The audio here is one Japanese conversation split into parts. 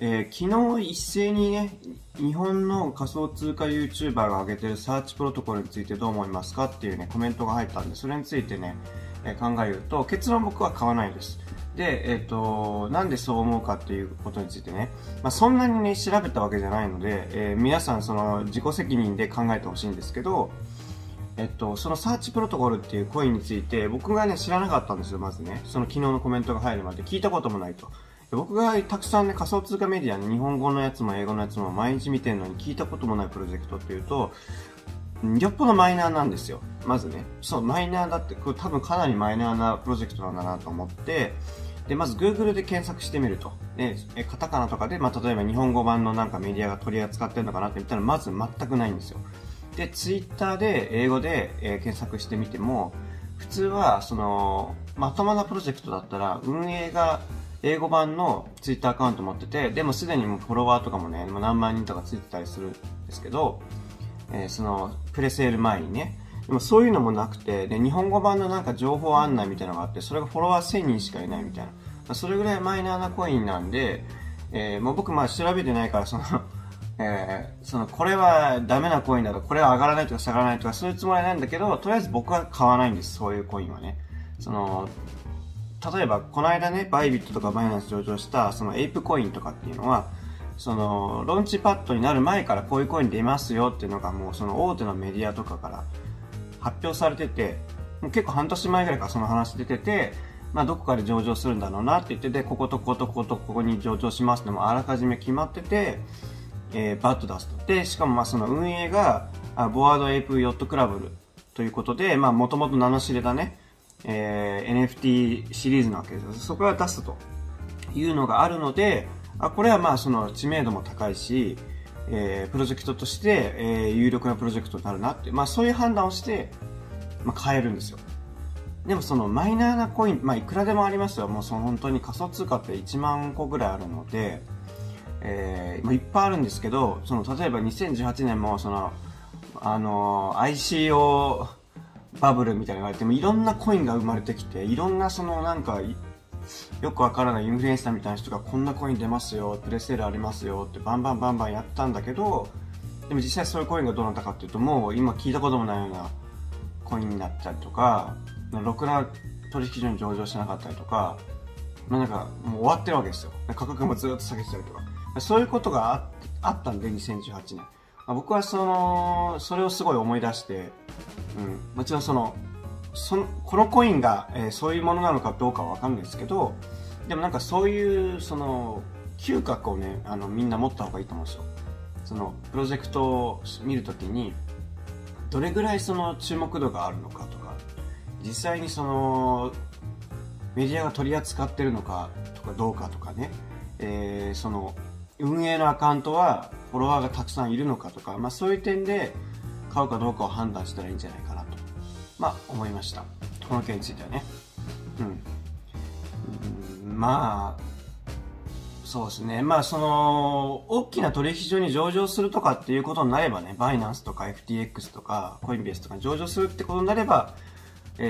昨日一斉にね、日本の仮想通貨 YouTuber が上げてるサーチプロトコルについてどう思いますかっていうね、コメントが入ったんで、それについてね、考えると、結論僕は買わないです。で、なんでそう思うかっていうことについてね、そんなにね、調べたわけじゃないので、皆さんその自己責任で考えてほしいんですけど、そのサーチプロトコルっていうコインについて、僕がね、知らなかったんですよ、まずね。その昨日のコメントが入るまで聞いたこともないと。僕がたくさんね、仮想通貨メディアに日本語のやつも英語のやつも毎日見てるのに聞いたこともないプロジェクトっていうと、よっぽどマイナーなんですよ。まずね。そう、マイナーだって、これ多分かなりマイナーなプロジェクトなんだなと思って、で、まず Google で検索してみると。ね、カタカナとかで、例えば日本語版のなんかメディアが取り扱ってるのかなって見たら、まず全くないんですよ。で、Twitter で英語で、検索してみても、普通は、その、まともなプロジェクトだったら、運営が、英語版のツイッターアカウント持ってて、でもすでにもうフォロワーとかもね、もう何万人とかついてたりするんですけど、その、プレセール前にね、でもそういうのもなくて、で、日本語版のなんか情報案内みたいなのがあって、それがフォロワー1000人しかいないみたいな。それぐらいマイナーなコインなんで、もう僕調べてないから、これはダメなコインだと、これは上がらないとか下がらないとか、そういうつもりなんだけど、とりあえず僕は買わないんです、そういうコインはね。その、例えば、この間ね、バイビットとかバイナンス上場した、そのエイプコインとかっていうのは、その、ローンチパッドになる前からこういうコイン出ますよっていうのがもうその大手のメディアとかから発表されてて、もう結構半年前ぐらいからその話出てて、どこかで上場するんだろうなって言ってて、こことこことこことここに上場しますってもうあらかじめ決まってて、バッと出すと。で、しかもその運営が、ボワードエイプヨットクラブということで、もともと名の知れたね、NFT シリーズなわけですよ。そこから出すというのがあるので、これはその知名度も高いし、プロジェクトとして、有力なプロジェクトになるなって、そういう判断をして、変えるんですよ。でもそのマイナーなコイン、いくらでもありますよ。もうその本当に仮想通貨って1万個ぐらいあるので、いっぱいあるんですけど、その例えば2018年もその、ICO、バブルみたいに言われても、いろんなコインが生まれてきて、いろんなそのなんか、よくわからないインフルエンサーみたいな人がこんなコイン出ますよ、プレセールありますよってバンバンやったんだけど、でも実際そういうコインがどうなったかっていうと、もう今聞いたこともないようなコインになったりとか、ろくな取引所に上場してなかったりとか、なんかもう終わってるわけですよ。価格もずっと下げてたりとか。そういうことがあったんで、2018年。僕はそれをすごい思い出して、もちろんこのコインが、そういうものなのかどうかはわかんないですけど、でもなんかそういう、嗅覚をね、みんな持った方がいいと思うんですよ。プロジェクトを見るときに、どれぐらい注目度があるのかとか、実際にメディアが取り扱ってるのかとかどうかとかね、運営のアカウントはフォロワーがたくさんいるのかとか、そういう点で買うかどうかを判断したらいいんじゃないかなと、思いました。この件についてはね。そうですね。大きな取引所に上場するとかっていうことになればね、バイナンスとか FTX とかコインベースとかに上場するってことになれば、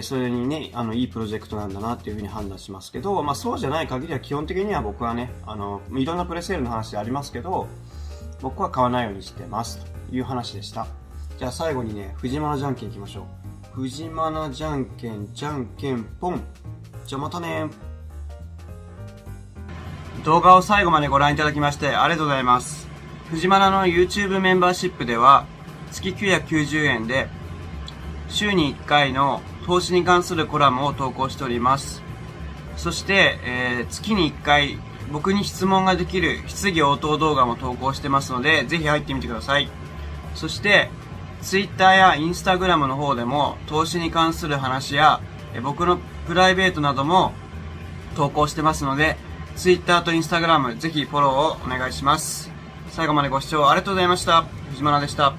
それにね、いいプロジェクトなんだなっていうふうに判断しますけど、そうじゃない限りは基本的には僕はね、いろんなプレセールの話ありますけど、僕は買わないようにしてますという話でした。じゃあ最後にね、藤間のじゃんけんいきましょう。藤間のじゃんけん、じゃんけんぽん。じゃあまたね。動画を最後までご覧いただきましてありがとうございます。藤間の YouTube メンバーシップでは、月990円で、週に1回の投資に関するコラムを投稿しております。そして、月に1回、僕に質問ができる質疑応答動画も投稿してますので、ぜひ入ってみてください。そして、Twitter や Instagram の方でも投資に関する話や、僕のプライベートなども投稿してますので、Twitter と Instagram ぜひフォローをお願いします。最後までご視聴ありがとうございました。藤間でした。